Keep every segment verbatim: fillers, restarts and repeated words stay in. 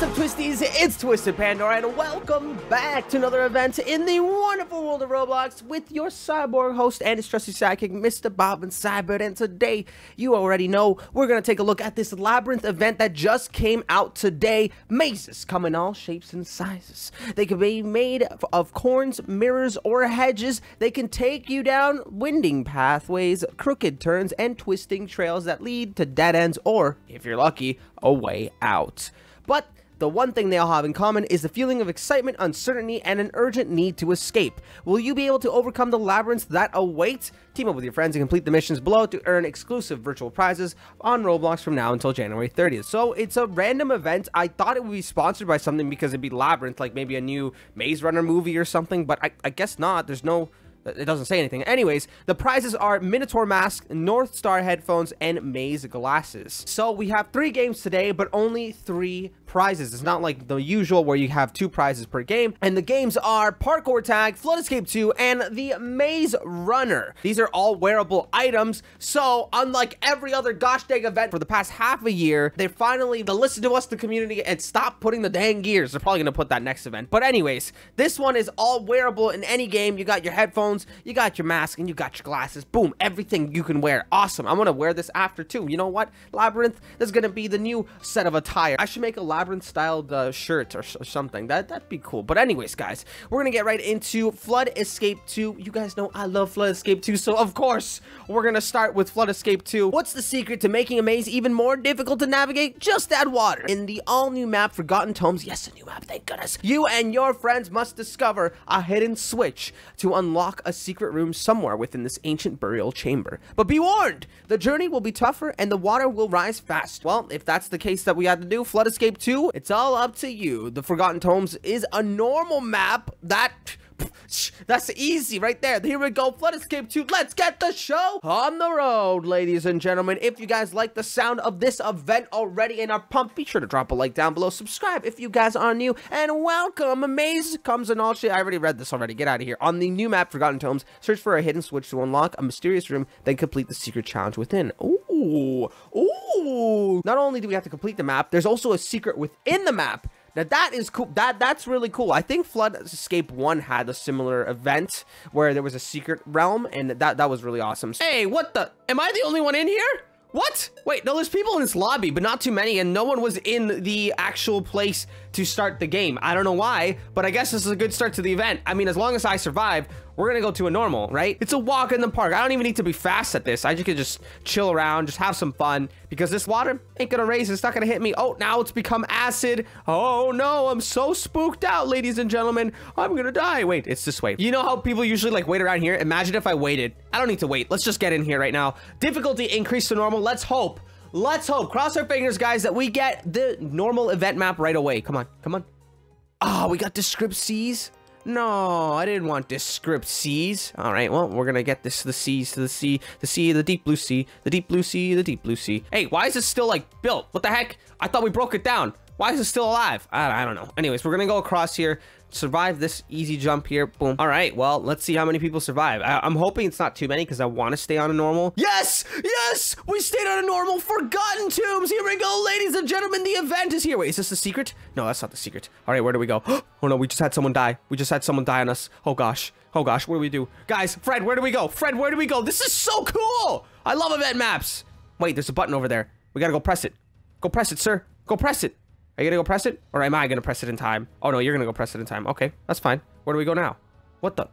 What's up, Twisties? It's Twisted Pandora, and welcome back to another event in the wonderful world of Roblox with your cyborg host and his trusty sidekick, Mister Bob and Cybert. And today, you already know, we're going to take a look at this labyrinth event that just came out today. Mazes come in all shapes and sizes. They can be made of corns, mirrors, or hedges. They can take you down winding pathways, crooked turns, and twisting trails that lead to dead ends or, if you're lucky, a way out. But the one thing they all have in common is the feeling of excitement, uncertainty, and an urgent need to escape. Will you be able to overcome the labyrinths that await? Team up with your friends and complete the missions below to earn exclusive virtual prizes on Roblox from now until January thirtieth. So it's a random event. I thought it would be sponsored by something because it'd be Labyrinth, like maybe a new Maze Runner movie or something, but I, I guess not. There's no... It doesn't say anything. Anyways, the prizes are Minotaur Mask, North Star Headphones, and Maze Glasses. So we have three games today, but only three prizes. It's not like the usual where you have two prizes per game. And the games are Parkour Tag, Flood Escape two, and the Maze Runner. These are all wearable items. So unlike every other gosh dang event for the past half a year, they finally listened to us, the community, and stop putting the dang gears. They're probably going to put that next event. But anyways, this one is all wearable in any game. You got your headphones, you got your mask, and you got your glasses. Boom, everything you can wear. Awesome. I'm gonna wear this after too. You know what, Labyrinth, this is gonna be the new set of attire. I should make a labyrinth styled uh, shirt or, or something. That that'd be cool. But anyways, guys, we're gonna get right into Flood Escape two. You guys know I love Flood Escape two, so of course we're gonna start with Flood Escape two. What's the secret to making a maze even more difficult to navigate? Just add water. In the all-new map Forgotten Tombs, yes, a new map, thank goodness, you and your friends must discover a hidden switch to unlock a secret room somewhere within this ancient burial chamber. But be warned, the journey will be tougher and the water will rise fast. Well, if that's the case that we had to do, Flood Escape two, it's all up to you. The Forgotten Tombs is a normal map that... That's easy right there. Here we go. Flood Escape two. Let's get the show on the road, ladies and gentlemen. If you guys like the sound of this event already and are pumped, be sure to drop a like down below. Subscribe if you guys are new. And welcome. Maze comes in all shit. I already read this already. Get out of here. On the new map, Forgotten Tombs, search for a hidden switch to unlock a mysterious room, then complete the secret challenge within. Ooh. Ooh. Not only do we have to complete the map, there's also a secret within the map. Now that is cool. That that's really cool. I think Flood Escape one had a similar event where there was a secret realm, and that that was really awesome. So hey, what the? Am I the only one in here? What? Wait, no, there's people in this lobby, but not too many, and no one was in the actual place to start the game. I don't know why, but I guess this is a good start to the event. I mean, as long as I survive, we're gonna go to a normal, right? It's a walk in the park. I don't even need to be fast at this. I just could just chill around, just have some fun, because this water ain't gonna raise. It's not gonna hit me. Oh, now it's become acid. Oh no, I'm so spooked out, ladies and gentlemen. I'm gonna die. Wait, it's this way. You know how people usually like wait around here? Imagine if I waited. I don't need to wait. Let's just get in here right now. Difficulty increased to normal. Let's hope. Let's hope. Cross our fingers, guys, that we get the normal event map right away. Come on, come on. Oh, we got the script C's. No, I didn't want this script C's. All right, well, we're gonna get this, the C's to the sea, the sea, the deep blue sea, the deep blue sea, the deep blue sea. Hey, why is it still like built? What the heck? I thought we broke it down. Why is it still alive? I, I don't know. Anyways, we're gonna go across here, survive this easy jump here. Boom. All right, well, let's see how many people survive. I I'm hoping it's not too many because I want to stay on a normal. Yes, yes, we stayed on a normal. Forgotten Tombs, here we go, ladies and gentlemen, the event is here. Wait, is this the secret? No, that's not the secret. All right, where do we go? Oh no, we just had someone die. We just had someone die on us. Oh gosh, oh gosh, what do we do, guys? Fred, where do we go? Fred, where do we go? This is so cool. I love event maps. Wait, there's a button over there. We gotta go press it. Go press it, sir. Go press it. Are you gonna go press it, or am I gonna press it in time? Oh no, you're gonna go press it in time. Okay, that's fine. Where do we go now? What the?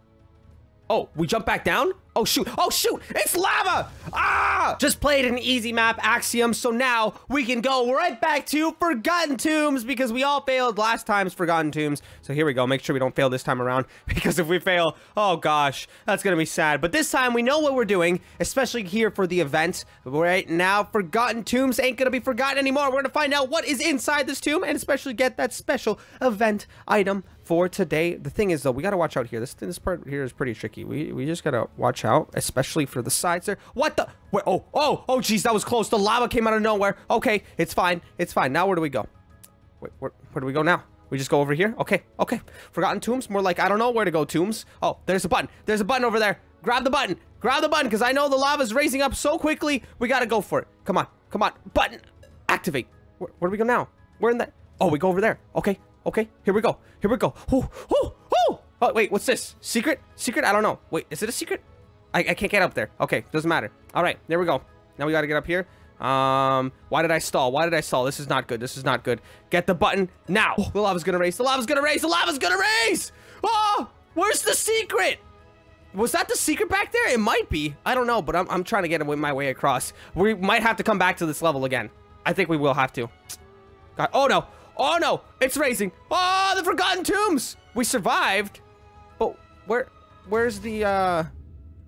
Oh, we jump back down? Oh shoot, oh shoot, it's lava! Ah! Just played an easy map, Axiom, so now we can go right back to Forgotten Tombs because we all failed last time's Forgotten Tombs. So here we go, make sure we don't fail this time around because if we fail, oh gosh, that's gonna be sad. But this time we know what we're doing, especially here for the event. Right now, Forgotten Tombs ain't gonna be forgotten anymore. We're gonna find out what is inside this tomb and especially get that special event item for today. The thing is though, we gotta watch out here. This this part here is pretty tricky. We, we just gotta watch out. Especially for the sides there. What the? Wait, oh, oh, oh, geez, that was close. The lava came out of nowhere. Okay, it's fine. It's fine. Now, where do we go? Wait, where, where do we go now? We just go over here? Okay, okay. Forgotten Tombs? More like, I don't know where to go, Tombs. Oh, there's a button. There's a button over there. Grab the button. Grab the button, because I know the lava's raising up so quickly. We got to go for it. Come on. Come on. Button. Activate. Where, where do we go now? We're in that. Oh, we go over there. Okay, okay. Here we go. Here we go. Oh, oh, oh. Oh, wait, what's this? Secret? Secret? I don't know. Wait, is it a secret? I, I can't get up there. Okay, doesn't matter. All right, there we go. Now we got to get up here. Um, why did I stall? Why did I stall? This is not good. This is not good. Get the button now. Oh, the lava's gonna raise. The lava's gonna raise. The lava's gonna raise. Oh, where's the secret? Was that the secret back there? It might be. I don't know, but I'm, I'm trying to get my way across. We might have to come back to this level again. I think we will have to. God. Oh, no. Oh, no. It's raising. Oh, the Forgotten Tombs. We survived. Oh, where, where's the, uh,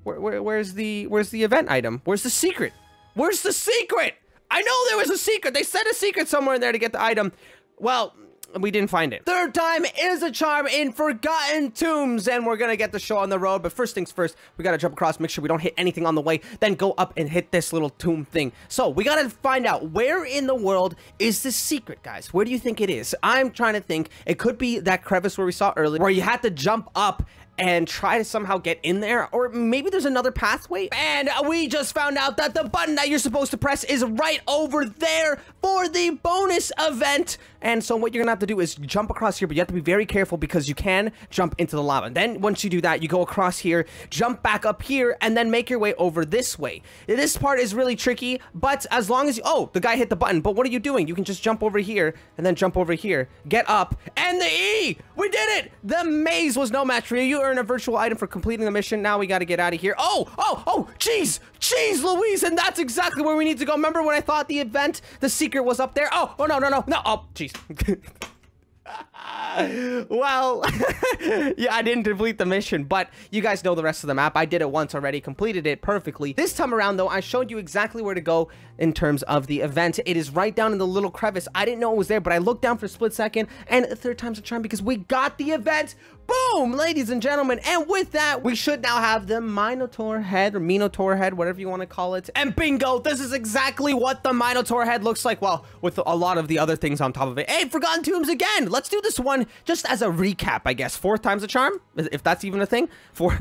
where, where, where's the, where's the event item? Where's the secret? Where's the secret? I know there was a secret. They said a secret somewhere in there to get the item. Well, we didn't find it. Third time is a charm in Forgotten Tombs, and we're gonna get the show on the road. But first things first, we gotta jump across, make sure we don't hit anything on the way, then go up and hit this little tomb thing. So we gotta find out where in the world is this secret, guys. Where do you think it is? I'm trying to think. It could be that crevice where we saw earlier, where you had to jump up and try to somehow get in there, or maybe there's another pathway. And we just found out that the button that you're supposed to press is right over there for the bonus event. And so what you're gonna have to do is jump across here, but you have to be very careful because you can jump into the lava. And then once you do that, you go across here, jump back up here, and then make your way over this way. This part is really tricky, but as long as you, oh, the guy hit the button, but what are you doing? You can just jump over here and then jump over here, get up, and the E! We did it! The maze was no match for you. You earn a virtual item for completing the mission. Now we got to get out of here. Oh, oh, oh, jeez, jeez Louise, and that's exactly where we need to go. Remember when I thought the event, the secret was up there? Oh, oh, no, no, no, no, oh, jeez. Well, yeah, I didn't complete the mission, but you guys know the rest of the map. I did it once already, completed it perfectly. This time around, though, I showed you exactly where to go in terms of the event. It is right down in the little crevice. I didn't know it was there, but I looked down for a split second, and the third time's a charm because we got the event. Boom, ladies and gentlemen. And with that, we should now have the Minotaur head or Minotaur head, whatever you want to call it. And bingo, this is exactly what the Minotaur head looks like. Well, with a lot of the other things on top of it. Hey, Forgotten Tombs again. Let's do this one just as a recap, I guess. Fourth time's a charm, if that's even a thing. Four,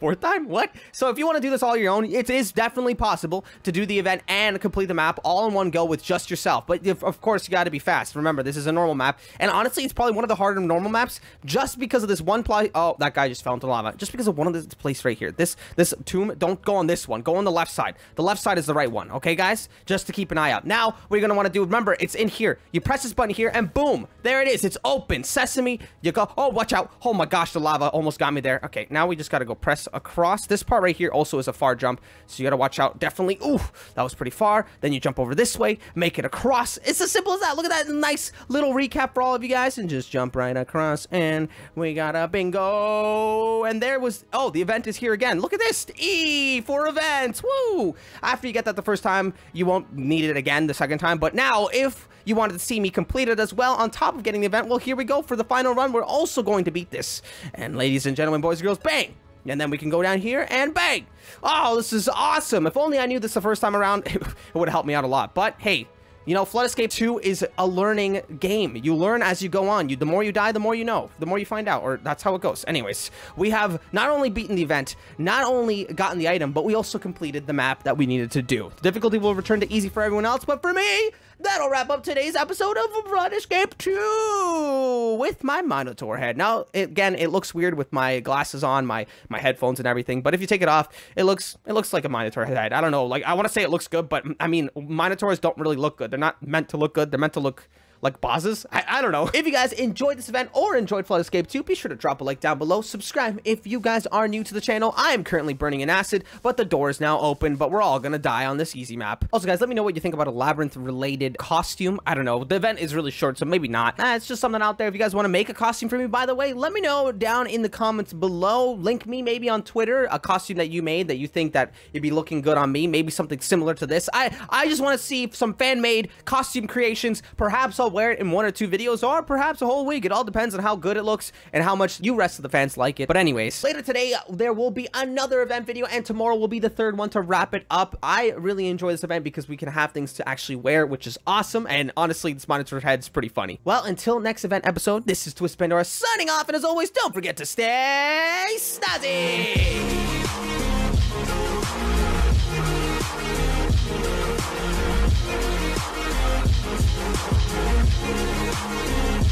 fourth time? What? So if you want to do this all your own, it is definitely possible to do the event and complete the map all in one go with just yourself. But if, of course, you got to be fast. Remember, this is a normal map. And honestly, it's probably one of the harder normal maps just because of this one place. Oh, that guy just fell into lava. Just because of one of this place right here. This this tomb, don't go on this one. Go on the left side. The left side is the right one. Okay, guys? Just to keep an eye out. Now, what you're going to want to do, remember, it's in here. You press this button here and boom, there it is. It's open. Sesame. You go. Oh, watch out. Oh my gosh, the lava almost got me there. Okay, now we just got to go press across. This part right here also is a far jump, so you got to watch out. Definitely. Ooh, that was pretty far. Then you jump over this way, make it across. It's as simple as that. Look at that nice little recap for all of you guys and just jump right across and we got a bingo. And there was, oh, the event is here again. Look at this. E for events. Woo! After you get that the first time, you won't need it again the second time, but now if you wanted to see me complete it as well on top of getting the event, well, here we go for the final run. We're also going to beat this. And ladies and gentlemen, boys and girls, bang! And then we can go down here and bang! Oh, this is awesome. If only I knew this the first time around, it would have helped me out a lot. But hey, you know, Flood Escape two is a learning game. You learn as you go on. You, the more you die, the more you know. The more you find out, or that's how it goes. Anyways, we have not only beaten the event, not only gotten the item, but we also completed the map that we needed to do. The difficulty will return to easy for everyone else, but for me, that'll wrap up today's episode of Flood Escape two with my Minotaur head. Now, again, it looks weird with my glasses on, my my headphones and everything, but if you take it off, it looks it looks like a Minotaur head. I don't know. Like, I want to say it looks good, but I mean, Minotaurs don't really look good. They're not meant to look good. They're meant to look like bosses. I, I don't know. If you guys enjoyed this event or enjoyed Flood Escape two, be sure to drop a like down below. Subscribe if you guys are new to the channel. I'm currently burning in acid, but the door is now open, but we're all gonna die on this easy map. Also, guys, let me know what you think about a labyrinth-related costume. I don't know. The event is really short, so maybe not. Eh, it's just something out there. If you guys want to make a costume for me, by the way, let me know down in the comments below. Link me maybe on Twitter, a costume that you made that you think that it'd be looking good on me. Maybe something similar to this. I, I just want to see some fan-made costume creations. Perhaps I'll wear it in one or two videos or perhaps a whole week. It all depends on how good it looks and how much you rest of the fans like it. But anyways, later today there will be another event video and tomorrow will be the third one to wrap it up. I really enjoy this event because we can have things to actually wear, which is awesome. And honestly, this Minotaur head's pretty funny. Well, until next event episode, this is Twisted Pandora signing off, and as always, don't forget to stay snazzy.